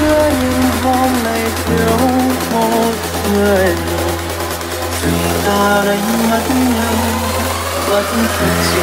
xưa nhưng hôm nay thiếu một người. Chúng ta đánh mất nhau vẫn thật sự.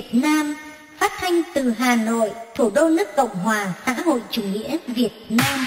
Việt Nam, phát thanh từ Hà Nội, thủ đô nước Cộng hòa xã hội chủ nghĩa Việt Nam.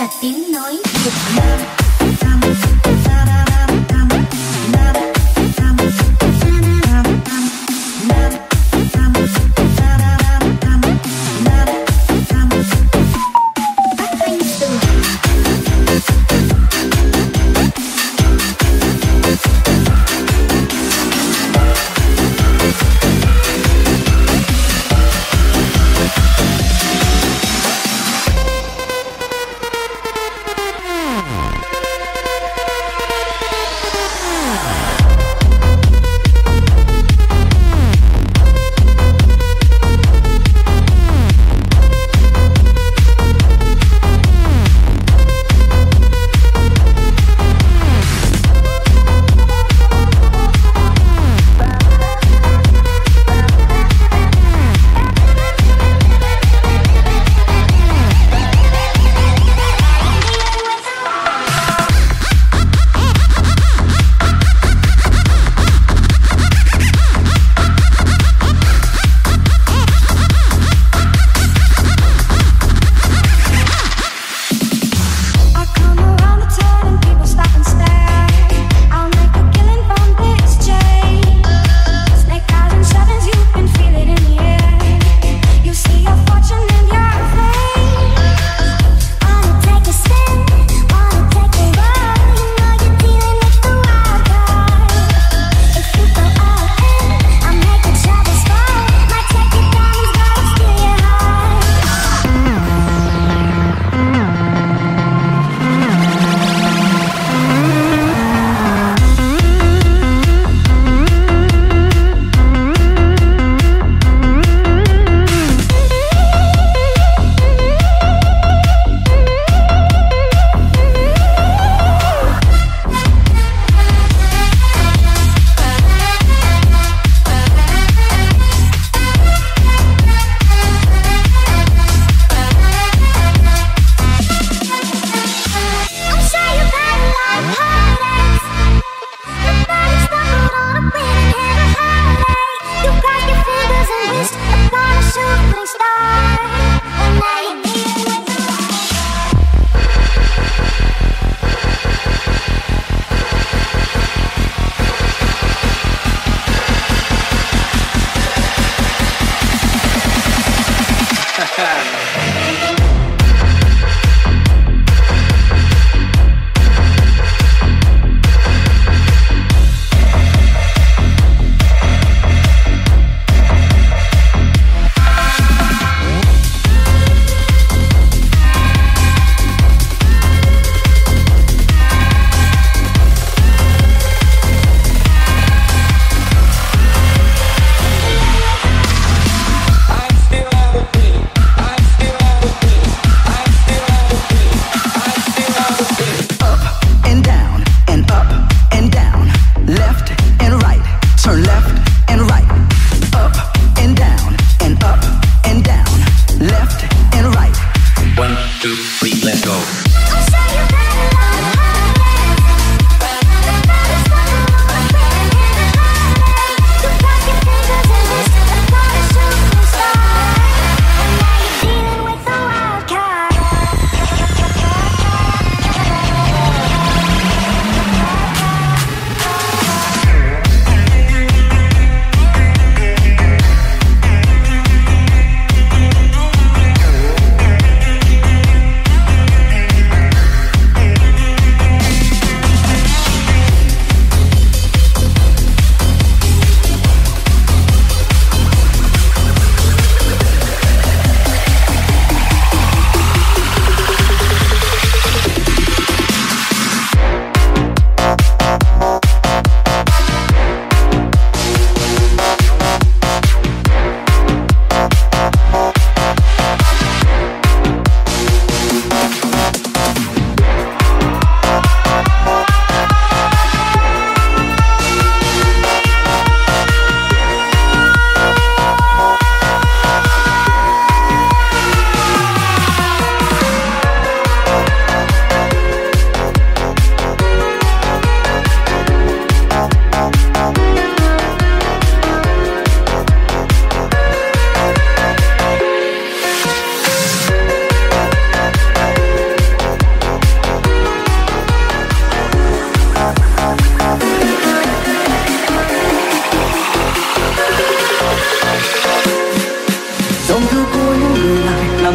I'm still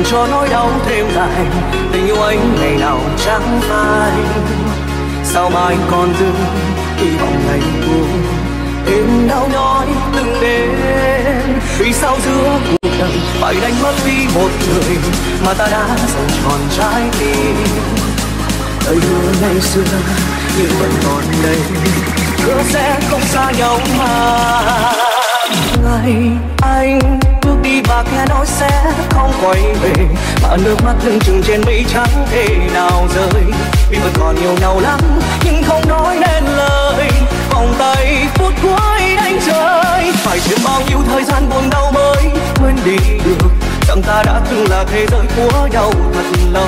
làm cho nỗi đau thêm lại. Tình yêu anh ngày nào chẳng phai, sao mà anh còn dưng hy vọng ngày buồn em đau nhói từng đêm. Vì sao giữa cuộc đời phải đánh mất đi một người mà ta đã dành trọn trái tim. Lời hứa ngày xưa nhưng vẫn còn đây, hứa sẽ không xa nhau mà. Ngày anh bước đi và nghe nói sẽ không quay về, mà nước mắt lưng chừng trên mi chẳng thể nào rơi. Vì vẫn còn yêu nhau lắm nhưng không nói nên lời, vòng tay phút cuối đánh rơi. Phải thêm bao nhiêu thời gian buồn đau mới quên đi được rằng ta đã từng là thế giới của nhau thật lâu.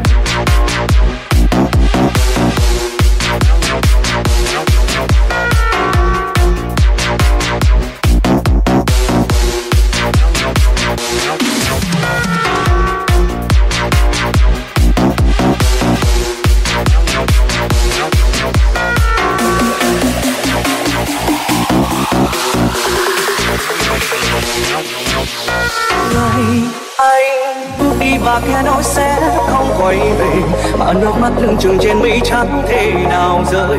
Và nghe nói sẽ không quay về, mà nước mắt lưng chừng trên mi chẳng thể nào rơi.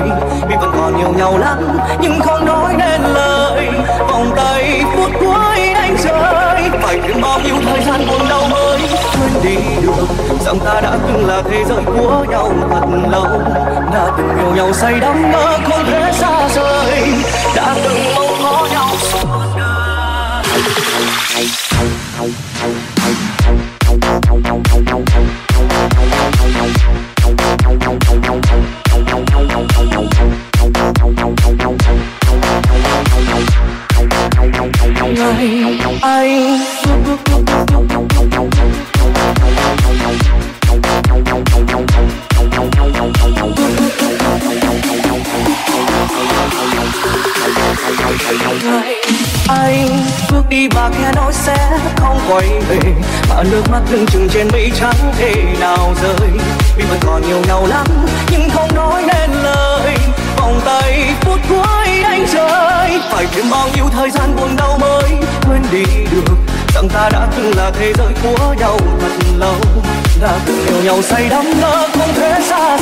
Vì vẫn còn yêu nhau lắm nhưng không nói nên lời, vòng tay phút cuối anh rơi. Phải thêm bao nhiêu thời gian buồn đau mới quên đi được rằng ta đã từng là thế giới của nhau thật lâu. Đã từng yêu nhau say đắm ngỡ không thể xa rời, đã từng mong có nhau suốt đời. Ngày anh bước đi và nghe nói sẽ không quay về, mà nước mắt lưng chừng trên mi chẳng thể nào rơi. Vì vẫn còn yêu nhau lắm nhưng không nói nên lời, vòng tay phút cuối anh rơi. Phải thêm bao nhiêu thời gian buồn đau mới quên đi được rằng ta đã từng là thế giới của nhau thật lâu. Đã từng yêu nhau say đắm ngỡ không thể xa